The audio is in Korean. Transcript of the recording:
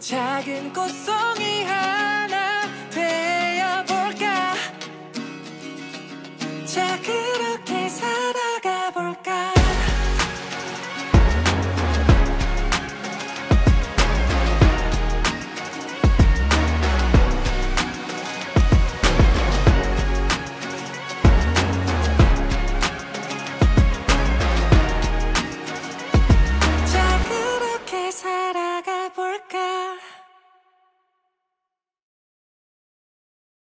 작은 꽃송이 한